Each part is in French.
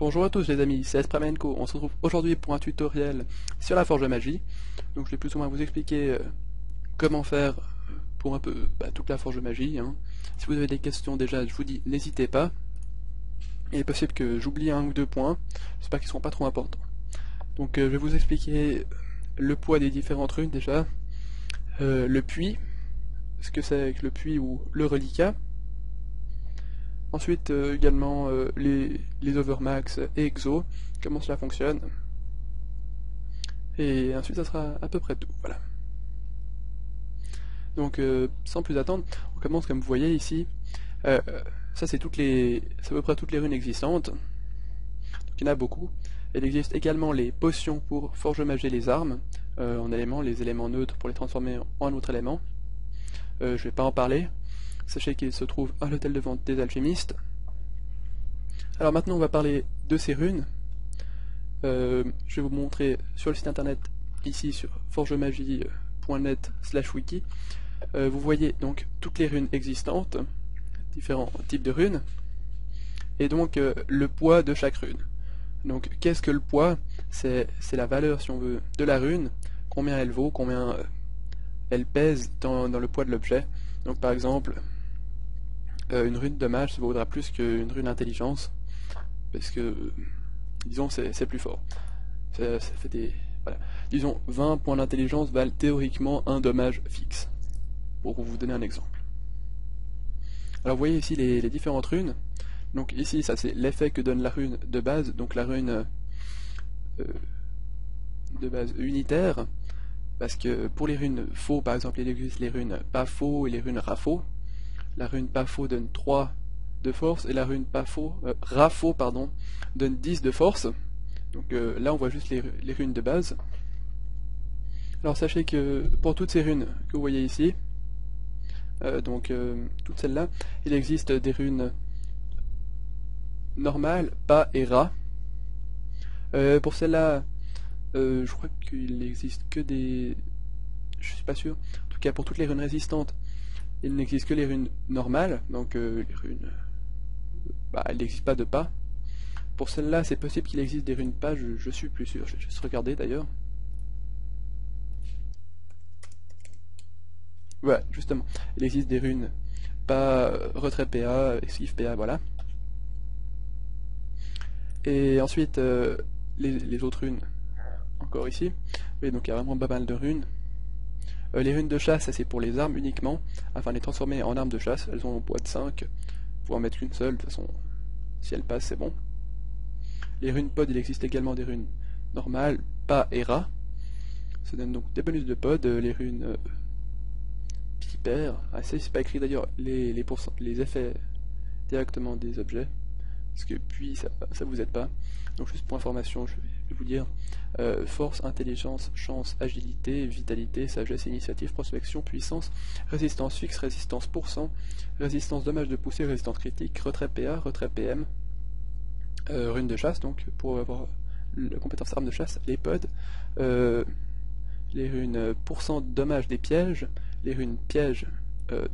Bonjour à tous les amis, c'est Esprame & Co. On se retrouve aujourd'hui pour un tutoriel sur la forge à magie. Donc je vais plus ou moins vous expliquer comment faire pour un peu toute la forge de magie. Si vous avez des questions déjà, je vous dis n'hésitez pas. Il est possible que j'oublie un ou deux points, j'espère qu'ils ne seront pas trop importants. Donc je vais vous expliquer le poids des différentes runes déjà, le puits, ce que c'est avec le puits ou le reliquat. Ensuite également les overmax et exo, comment cela fonctionne. Et ensuite ça sera à peu près tout, voilà. Donc sans plus attendre, on commence comme vous voyez ici. Ça c'est à peu près toutes les runes existantes. Donc il y en a beaucoup. Il existe également les potions pour forgemager les armes en éléments, les éléments neutres pour les transformer en un autre élément. Je vais pas en parler. Sachez qu'il se trouve à l'hôtel de vente des alchimistes. Alors maintenant on va parler de ces runes. Je vais vous montrer sur le site internet, ici sur forgemagie.net/wiki. Vous voyez donc toutes les runes existantes, différents types de runes, et donc le poids de chaque rune. Donc qu'est-ce que le poids? C'est la valeur, si on veut, de la rune, combien elle vaut, combien elle pèse dans le poids de l'objet. Donc par exemple, une rune de mage ça vaudra plus qu'une rune intelligence, parce que, disons, c'est plus fort. Ça fait voilà. Disons, 20 points d'intelligence valent théoriquement un dommage fixe, pour vous donner un exemple. Alors vous voyez ici les différentes runes. Donc ici, ça c'est l'effet que donne la rune de base, donc la rune de base unitaire, parce que pour les runes faux, par exemple, il existe les runes pas faux et les runes rafaux. La rune pas faux donne 3 de force, et la rune pas faux, rafaux, pardon, donne 10 de force. Donc là, on voit juste les runes de base. Alors sachez que pour toutes ces runes que vous voyez ici, toutes celles-là, il existe des runes normales, pas et ra. Pour celles-là, je crois qu'il n'existe que des... Je suis pas sûr. En tout cas, pour toutes les runes résistantes, il n'existe que les runes normales. Donc les runes... elles n'existent pas de pas. Pour celle-là, c'est possible qu'il existe des runes pas, je suis plus sûr. Je vais juste regarder d'ailleurs. Voilà, justement. Il existe des runes pas, retrait PA, esquive PA, voilà. Et ensuite, les autres runes... Encore ici, mais donc il y a vraiment pas mal de runes. Les runes de chasse, ça c'est pour les armes uniquement, afin de les transformer en armes de chasse. Elles ont au poids de 5, pour en mettre qu'une seule, de toute façon, si elles passent, c'est bon. Les runes pod, il existe également des runes normales, pas et ra. Ça donne donc des bonus de pod. Les runes piper, ça c'est pas écrit d'ailleurs les effets directement des objets, parce que puis ça vous aide pas. Donc juste pour information, je vais vous dire force, intelligence, chance, agilité, vitalité, sagesse, initiative, prospection, puissance, résistance fixe, résistance %, résistance dommage de poussée, résistance critique, retrait PA, retrait PM, rune de chasse, donc pour avoir la compétence arme de chasse, les pods, les runes % dommage des pièges, les runes pièges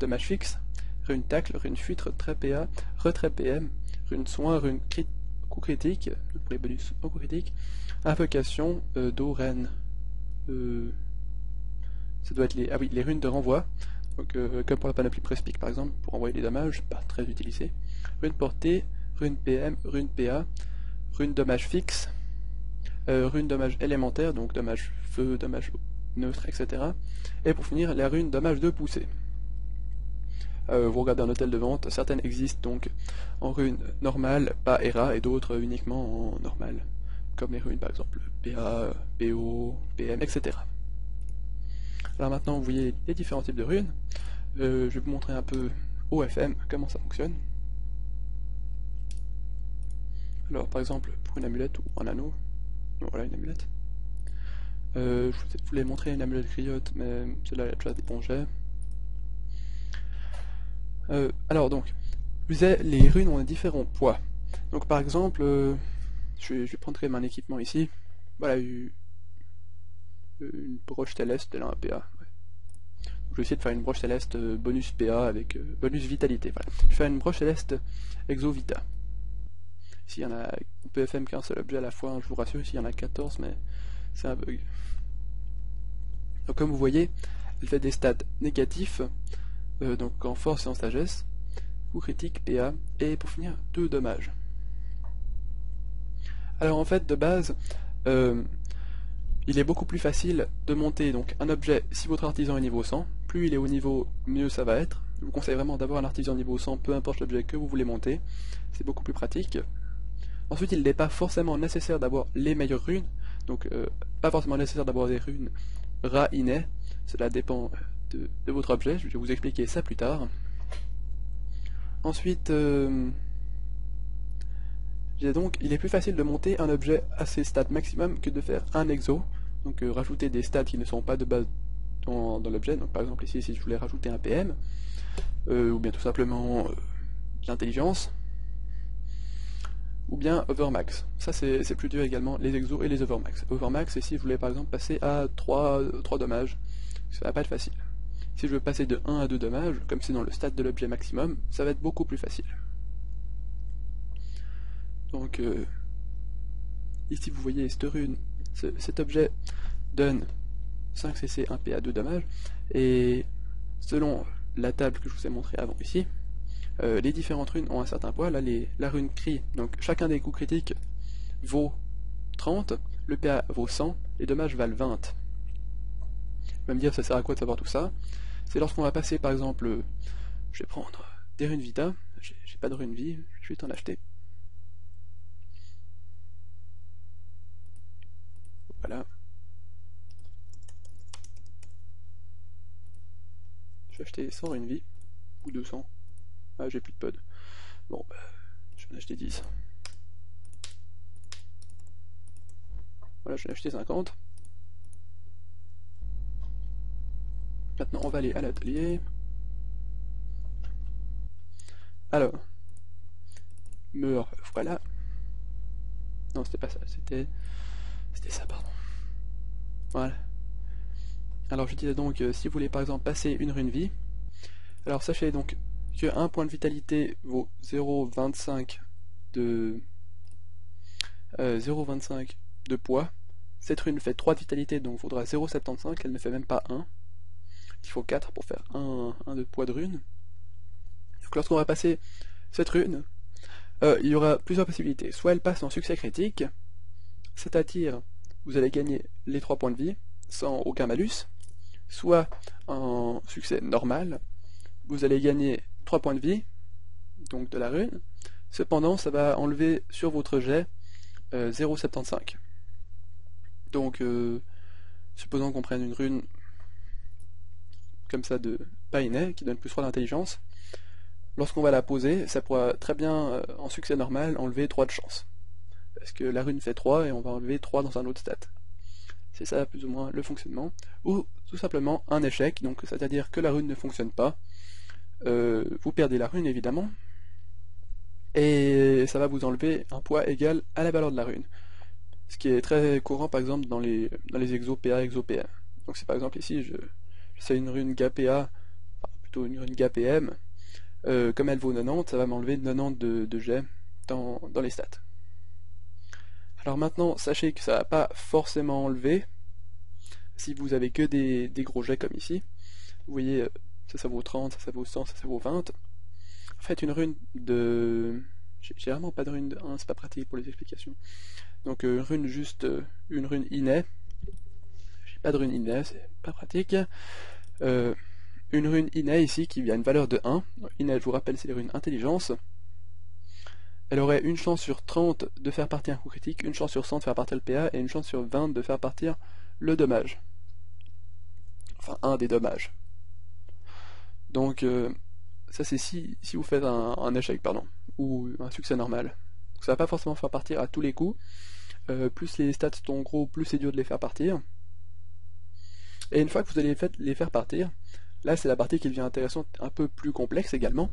dommage fixe, rune tacle, rune fuite, retrait PA, retrait PM, rune soin, rune critique, coup critique, pour les bonus au coup critique, invocation, do, reine, ça doit être les runes de renvoi, donc, comme pour la panoplie Prespic par exemple, pour envoyer des dommages, pas très utilisé, rune portée, rune PM, rune PA, rune dommage fixe, rune dommage élémentaire, donc dommage feu, dommage neutre, etc. Et pour finir, la rune dommage de poussée. Vous regardez un hôtel de vente, certaines existent donc en runes normales, pas ERA, et d'autres uniquement en normales, comme les runes par exemple PA, PO, PM, etc. Alors maintenant vous voyez les différents types de runes. Je vais vous montrer un peu OFM comment ça fonctionne. Alors par exemple pour une amulette ou un anneau, voilà une amulette. Je voulais montrer une amulette griotte, mais celle-là elle a déjà des bons jets. Alors donc, les runes ont différents poids. Donc par exemple, je vais prendre quand même un équipement ici. Voilà, une broche céleste, elle a un PA. Ouais. Donc, je vais essayer de faire une broche céleste bonus PA avec bonus vitalité. Voilà. Je vais faire une broche céleste exo vita. S'il y en a au PFM qu'un seul objet à la fois, hein, je vous rassure, ici il y en a 14, mais c'est un bug. Donc comme vous voyez, elle fait des stats négatifs, donc en force et en sagesse, ou critique, PA, et pour finir, 2 dommages. Alors en fait, de base, il est beaucoup plus facile de monter donc un objet si votre artisan est niveau 100. Plus il est au niveau, mieux ça va être. Je vous conseille vraiment d'avoir un artisan niveau 100, peu importe l'objet que vous voulez monter. C'est beaucoup plus pratique. Ensuite, il n'est pas forcément nécessaire d'avoir les meilleures runes. Donc, pas forcément nécessaire d'avoir des runes Ra-Iné. Cela dépend de votre objet. Je vais vous expliquer ça plus tard. Ensuite, donc, il est plus facile de monter un objet à ses stats maximum que de faire un exo. Donc, rajouter des stats qui ne sont pas de base dans l'objet. Donc, par exemple, ici, si je voulais rajouter un PM, ou bien tout simplement l'intelligence, ou bien Overmax. Ça, c'est plus dur également, les exos et les Overmax. Overmax, c'est si je voulais par exemple passer à 3 dommages, ça va pas être facile. Si je veux passer de 1 à 2 dommages, comme c'est dans le stade de l'objet maximum, ça va être beaucoup plus facile. Donc, ici vous voyez cette rune, cet objet donne 5 CC, 1 PA, 2 dommages, et selon la table que je vous ai montrée avant ici, les différentes runes ont un certain poids. Là, la rune cri, donc chacun des coups critiques vaut 30, le PA vaut 100, les dommages valent 20. On va me dire, ça sert à quoi de savoir tout ça? C'est lorsqu'on va passer, par exemple, je vais prendre des runes vita, j'ai pas de runes vie, je vais t'en acheter. Voilà. Je vais acheter 100 runes vie, ou 200. Ah, j'ai plus de pod. Bon, je vais en acheter 10. Voilà, je vais en acheter 50. Maintenant, on va aller à l'atelier. Alors, meurs, voilà. Non, c'était pas ça, c'était ça, pardon. Voilà. Alors, je disais donc, si vous voulez par exemple passer une rune vie, alors sachez donc que 1 point de vitalité vaut 0,25 de poids. Cette rune fait 3 de vitalité, donc il faudra 0,75, elle ne fait même pas 1. Il faut 4 pour faire 1 de poids de rune. Donc lorsqu'on va passer cette rune, il y aura plusieurs possibilités. Soit elle passe en succès critique, c'est-à-dire vous allez gagner les 3 points de vie sans aucun malus. Soit en succès normal, vous allez gagner 3 points de vie, donc de la rune, cependant ça va enlever sur votre jet 0,75. Donc supposons qu'on prenne une rune comme ça de Painé, qui donne plus 3 d'intelligence, lorsqu'on va la poser, ça pourra très bien en succès normal enlever 3 de chance, parce que la rune fait 3 et on va enlever 3 dans un autre stat. C'est ça plus ou moins le fonctionnement, ou tout simplement un échec, donc c'est-à-dire que la rune ne fonctionne pas. Vous perdez la rune évidemment, et ça va vous enlever un poids égal à la valeur de la rune, ce qui est très courant par exemple dans les exos PA, exo PM. Donc c'est par exemple ici, j'essaie une rune GAPA, enfin, plutôt une rune GAPM, comme elle vaut 90, ça va m'enlever 90 de jet dans les stats. Alors maintenant, sachez que ça va pas forcément enlever si vous avez que des gros jets comme ici. Vous voyez, ça vaut 30, ça vaut 100, ça vaut 20. En fait, une rune de... J'ai vraiment pas de rune de 1, c'est pas pratique pour les explications. Donc une rune Iné. J'ai pas de rune Iné, c'est pas pratique. Une rune Iné ici, qui a une valeur de 1. Iné, je vous rappelle, c'est les runes intelligence. Elle aurait une chance sur 30 de faire partir un coup critique, une chance sur 100 de faire partir le PA, et une chance sur 20 de faire partir le dommage. Enfin, un des dommages. Donc ça c'est si vous faites un échec, pardon, ou un succès normal. Donc, ça va pas forcément faire partir à tous les coups. Plus les stats sont gros, plus c'est dur de les faire partir. Et une fois que vous allez les faire partir, là c'est la partie qui devient intéressante, un peu plus complexe également.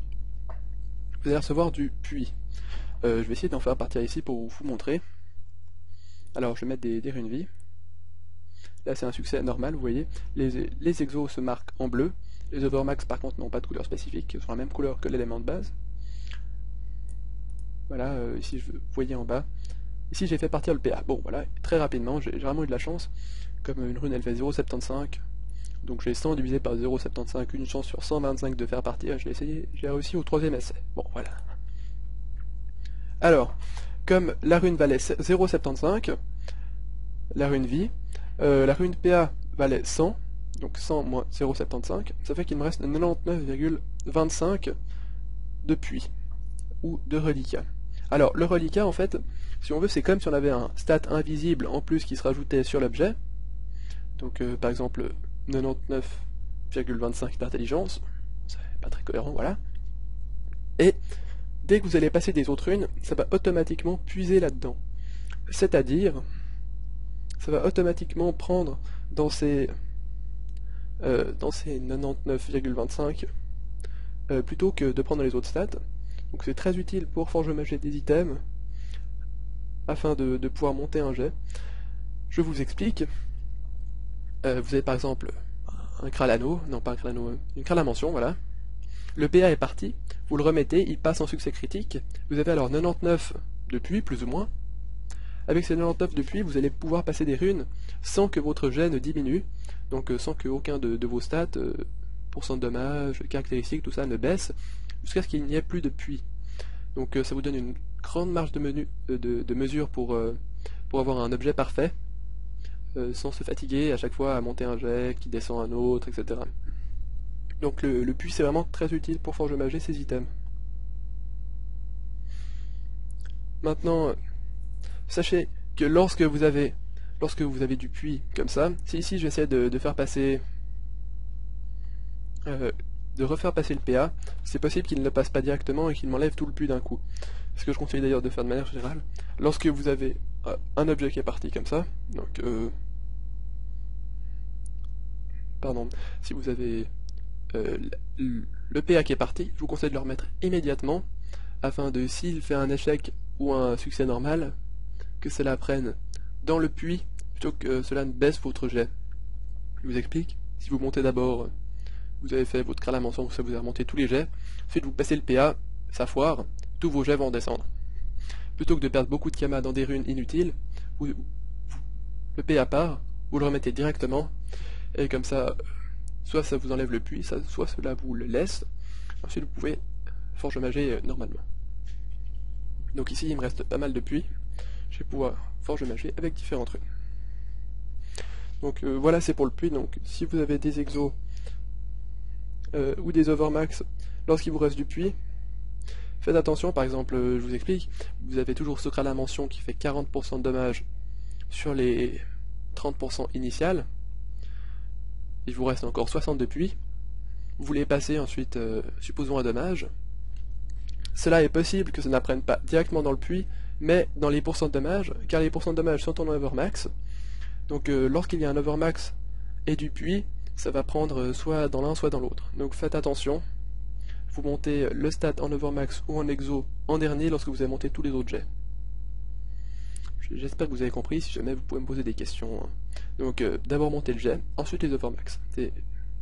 Vous allez recevoir du puits. Je vais essayer d'en faire partir ici pour vous montrer. Alors je vais mettre des runes vie. Là c'est un succès normal, vous voyez. Les exos se marquent en bleu. Les overmax par contre n'ont pas de couleur spécifique, ils sont la même couleur que l'élément de base. Voilà, ici vous voyez en bas. Ici j'ai fait partir le PA. Bon voilà, très rapidement, j'ai vraiment eu de la chance. Comme une rune elle fait 0,75, donc j'ai 100 divisé par 0,75, une chance sur 125 de faire partir. J'ai essayé, j'ai réussi au troisième essai. Bon voilà. Alors, comme la rune valait 0,75, la rune vie, la rune PA valait 100, donc 100 moins 0,75, ça fait qu'il me reste 99,25 de puits, ou de reliquat. Alors, le reliquat, en fait, si on veut, c'est comme si on avait un stat invisible en plus qui se rajoutait sur l'objet, donc par exemple 99,25 d'intelligence, c'est pas très cohérent, voilà, et dès que vous allez passer des autres runes, ça va automatiquement puiser là-dedans. C'est-à-dire, ça va automatiquement prendre dans ces 99,25 plutôt que de prendre les autres stats. Donc c'est très utile pour forgemagie des items afin de pouvoir monter un jet. Je vous explique. Vous avez par exemple un cralano, non pas un cralano, une cralamention, voilà. Le PA est parti, vous le remettez, il passe en succès critique, vous avez alors 99 de puits, plus ou moins. Avec ces 99 de puits, vous allez pouvoir passer des runes sans que votre jet ne diminue, donc sans qu'aucun de vos stats, pourcent de dommages, caractéristiques, tout ça ne baisse, jusqu'à ce qu'il n'y ait plus de puits. Donc ça vous donne une grande marge de mesure pour avoir un objet parfait, sans se fatiguer à chaque fois à monter un jet qui descend un autre, etc. Donc le puits c'est vraiment très utile pour forgemager ces items. Maintenant, sachez que lorsque vous avez du puits comme ça, si ici j'essaie de refaire passer le PA, c'est possible qu'il ne le passe pas directement et qu'il m'enlève tout le puits d'un coup. Ce que je conseille d'ailleurs de faire de manière générale. Lorsque vous avez un objet qui est parti comme ça, donc pardon, si vous avez le PA qui est parti, je vous conseille de le remettre immédiatement afin de, s'il fait un échec ou un succès normal, que cela prenne dans le puits plutôt que cela ne baisse votre jet. Je vous explique, si vous montez d'abord, vous avez fait votre cralamention, ça vous a remonté tous les jets, ensuite vous passez le PA, ça foire, tous vos jets vont descendre. Plutôt que de perdre beaucoup de kamas dans des runes inutiles, le PA part, vous le remettez directement, et comme ça, soit ça vous enlève le puits, soit cela vous le laisse. Ensuite vous pouvez forgemager normalement. Donc ici il me reste pas mal de puits. Je vais pouvoir forgemager avec différents trucs. Donc voilà, c'est pour le puits. Donc si vous avez des exos ou des overmax lorsqu'il vous reste du puits, faites attention. Par exemple, je vous explique, vous avez toujours ce crâne à mention qui fait 40% de dommages sur les 30% initiales. Il vous reste encore 60 de puits, vous les passez ensuite, supposons un dommage. Cela est possible que ça n'apprenne pas directement dans le puits, mais dans les pourcents de dommages, car les pourcents de dommages sont en overmax. Donc lorsqu'il y a un overmax et du puits, ça va prendre soit dans l'un, soit dans l'autre. Donc faites attention, vous montez le stat en overmax ou en exo en dernier lorsque vous avez monté tous les autres jets. J'espère que vous avez compris, si jamais vous pouvez me poser des questions. Donc d'abord monter le jet, ensuite les overmax. C'est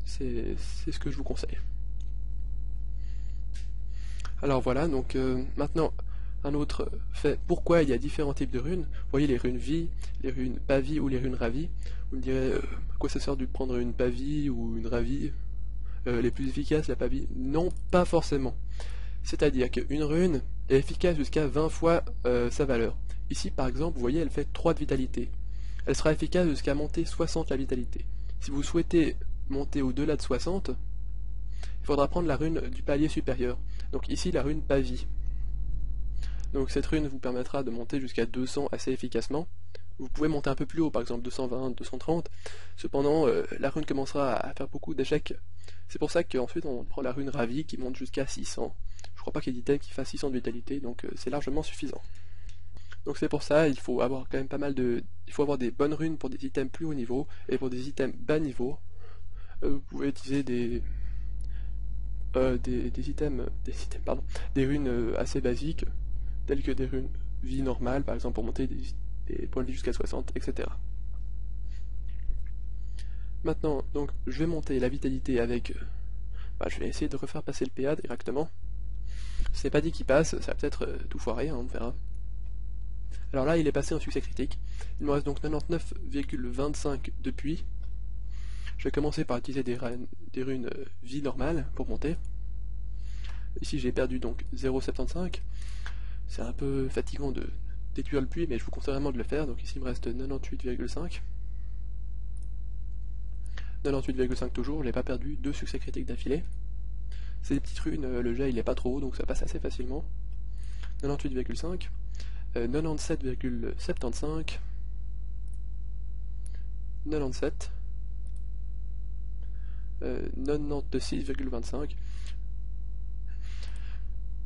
ce que je vous conseille. Alors voilà, donc maintenant un autre fait, pourquoi il y a différents types de runes. Vous voyez les runes vie, les runes pas vie ou les runes ravie. Vous me direz, à quoi ça sert de prendre une pas vie ou une ravie, les plus efficaces, la pas vie? Non, pas forcément. C'est-à-dire qu'une rune est efficace jusqu'à 20 fois sa valeur. Ici par exemple, vous voyez, elle fait 3 de vitalité. Elle sera efficace jusqu'à monter 60 la vitalité. Si vous souhaitez monter au-delà de 60, il faudra prendre la rune du palier supérieur. Donc ici la rune Pavie. Donc cette rune vous permettra de monter jusqu'à 200 assez efficacement. Vous pouvez monter un peu plus haut, par exemple 220, 230. Cependant, la rune commencera à faire beaucoup d'échecs. C'est pour ça qu'ensuite on prend la rune Ravie qui monte jusqu'à 600. Je crois pas qu'il y ait d'item qui fasse 600 de vitalité, donc c'est largement suffisant. Donc c'est pour ça, il faut avoir quand même pas mal de... Il faut avoir des bonnes runes pour des items plus haut niveau, et pour des items bas niveau, vous pouvez utiliser des runes assez basiques, telles que des runes vie normale, par exemple pour monter des points de vie jusqu'à 60, etc. Maintenant, donc, je vais monter la vitalité avec... je vais essayer de refaire passer le PA directement. C'est pas dit qu'il passe, ça va peut-être tout foirer, hein, on verra. Alors là, il est passé en succès critique. Il me reste donc 99,25 depuis. Je vais commencer par utiliser des runes vie normales pour monter. Ici, j'ai perdu donc 0,75. C'est un peu fatigant de détruire le puits, mais je vous conseille vraiment de le faire. Donc ici, il me reste 98,5. 98,5 toujours, je n'ai pas perdu 2 succès critiques d'affilée. Ces petites runes, le jet il n'est pas trop haut, donc ça passe assez facilement. 98,5. 97,75. 97. 96,25.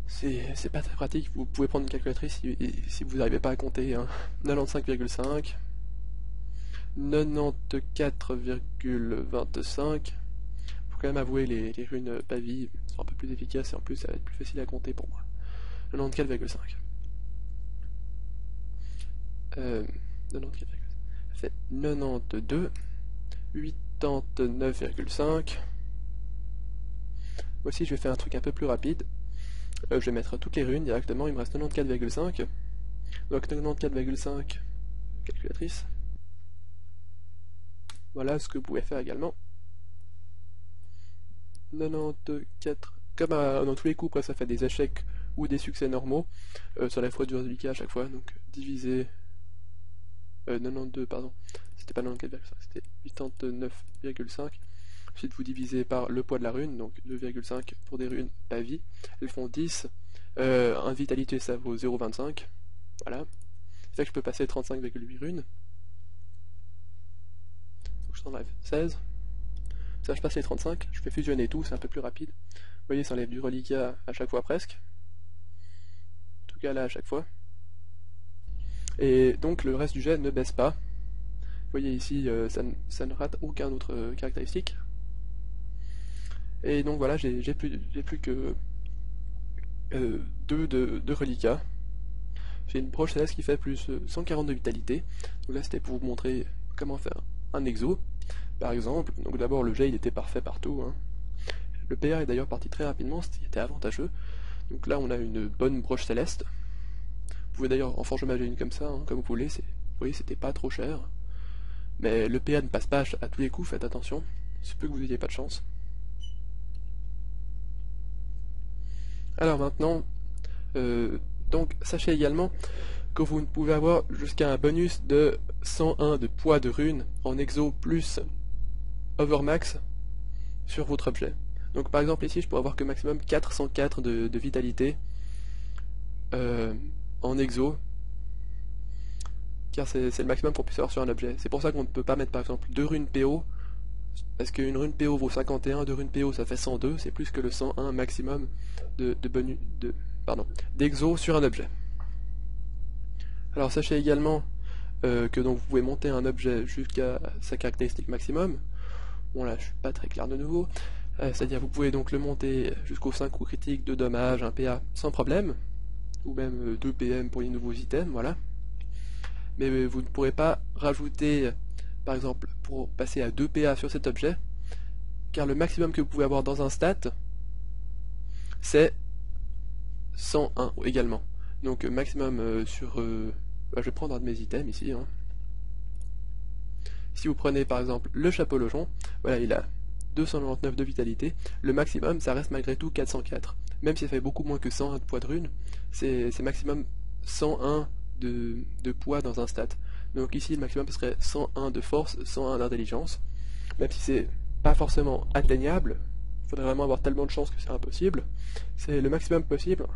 C'est pas très pratique, vous pouvez prendre une calculatrice si vous n'arrivez pas à compter, hein. 95,5. 94,25. Faut quand même avouer, les runes pavie sont un peu plus efficaces et en plus ça va être plus facile à compter pour moi. 94,5. 94,5. Ça fait 92. 89,5. Moi aussi je vais faire un truc un peu plus rapide. Je vais mettre toutes les runes directement, il me reste 94,5. Donc 94,5 calculatrice. Voilà ce que vous pouvez faire également. 94, comme dans tous les coups, après ça fait des échecs ou des succès normaux. Ça la fois du résultat à chaque fois, donc divisé 92, pardon, c'était pas 94,5, c'était 89,5. Ensuite vous divisez par le poids de la rune, donc 2,5 pour des runes à vie. Elles font 10, 1 vitalité ça vaut 0,25, voilà. Ça fait que je peux passer 35,8 runes. Donc je t'enlève 16. Ça, je passe les 35, je fais fusionner tout, c'est un peu plus rapide. Vous voyez, ça enlève du reliquat à chaque fois presque. En tout cas là, à chaque fois. Et donc le reste du jet ne baisse pas. Vous voyez ici, ça ne rate aucun autre caractéristique. Et donc voilà, j'ai plus que 2 de reliquats. J'ai une broche céleste qui fait plus 142 vitalité. Donc là, c'était pour vous montrer comment faire un exo. Par exemple, donc d'abord le jet il était parfait partout, hein. Le PR est d'ailleurs parti très rapidement, c'était avantageux. Donc là on a une bonne broche céleste. Vous pouvez d'ailleurs en forgemagie une comme ça, hein, comme vous voulez, vous voyez c'était pas trop cher. Mais le PA ne passe pas à tous les coups, faites attention, il se peut que vous n'ayez pas de chance. Alors maintenant, donc sachez également que vous ne pouvez avoir jusqu'à un bonus de 101 de poids de rune en exo plus overmax sur votre objet. Donc par exemple ici je pourrais avoir que maximum 404 de vitalité en exo, car c'est le maximum qu'on puisse avoir sur un objet. C'est pour ça qu'on ne peut pas mettre par exemple 2 runes PO, parce qu'une rune PO vaut 51, 2 runes PO ça fait 102, c'est plus que le 101 maximum d'exo sur un objet. Alors sachez également que donc vous pouvez monter un objet jusqu'à sa caractéristique maximum. Bon là je suis pas très clair de nouveau. C'est-à-dire vous pouvez donc le monter jusqu'aux 5 coups critiques, 2 dommages, 1 PA sans problème. Ou même 2 PM pour les nouveaux items, voilà. Mais vous ne pourrez pas rajouter, par exemple, pour passer à 2 PA sur cet objet, car le maximum que vous pouvez avoir dans un stat, c'est 101 également. Donc maximum sur... je vais prendre un de mes items ici, hein. Si vous prenez par exemple le chapeau logeon, voilà, il a 299 de vitalité, le maximum ça reste malgré tout 404. Même si ça fait beaucoup moins que 101 de poids de rune, c'est maximum 101 de poids dans un stat. Donc ici le maximum serait 101 de force, 101 d'intelligence. Même si c'est pas forcément atteignable, il faudrait vraiment avoir tellement de chance que c'est impossible. C'est le maximum possible,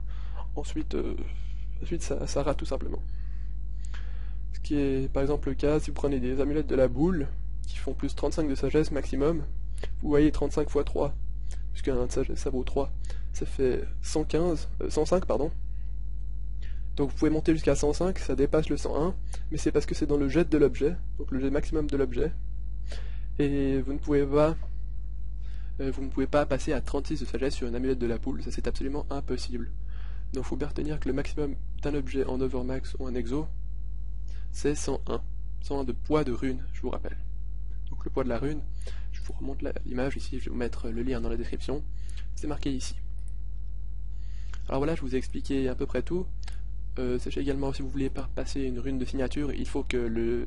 ensuite, ça rate tout simplement. Ce qui est par exemple le cas, si vous prenez des amulettes de la boule, qui font plus 35 de sagesse maximum, vous voyez 35 x 3, puisque un de sagesse ça vaut 3, ça fait 105 pardon. Donc vous pouvez monter jusqu'à 105, ça dépasse le 101, mais c'est parce que c'est dans le jet de l'objet, donc le jet maximum de l'objet, et vous ne pouvez pas passer à 36 de sagesse sur une amulette de la boule, ça c'est absolument impossible. Donc il faut bien retenir que le maximum d'un objet en overmax ou en exo, c'est 101. 101 de poids de rune, je vous rappelle. Donc le poids de la rune, je vous remonte l'image ici, je vais vous mettre le lien dans la description, c'est marqué ici. Alors voilà, je vous ai expliqué à peu près tout. Sachez également, si vous voulez passer une rune de signature, il faut que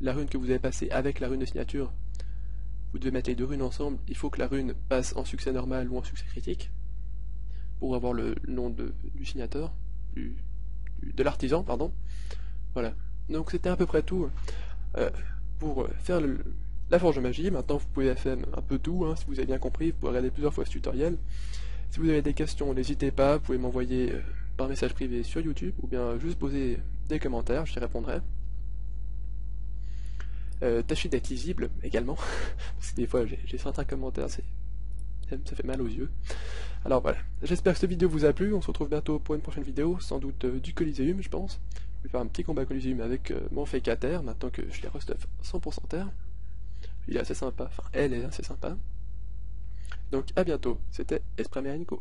la rune que vous avez passée avec la rune de signature, vous devez mettre les deux runes ensemble, il faut que la rune passe en succès normal ou en succès critique, pour avoir le nom du signateur, de l'artisan, pardon. Voilà, donc c'était à peu près tout pour faire la forge magie. Maintenant vous pouvez faire un peu tout, hein, si vous avez bien compris, vous pouvez regarder plusieurs fois ce tutoriel. Si vous avez des questions, n'hésitez pas, vous pouvez m'envoyer par message privé sur YouTube, ou bien juste poser des commentaires, j'y répondrai. Tâchez d'être lisible également, parce que des fois j'ai certains commentaires, ça fait mal aux yeux. Alors voilà, j'espère que cette vidéo vous a plu, on se retrouve bientôt pour une prochaine vidéo, sans doute du Kolizéum je pense. Je vais faire un petit combat Kolizéum avec mon fécataire, maintenant que je l'ai restuff 100% terre. Il est assez sympa, enfin elle est assez sympa. Donc à bientôt, c'était Esprame & Co.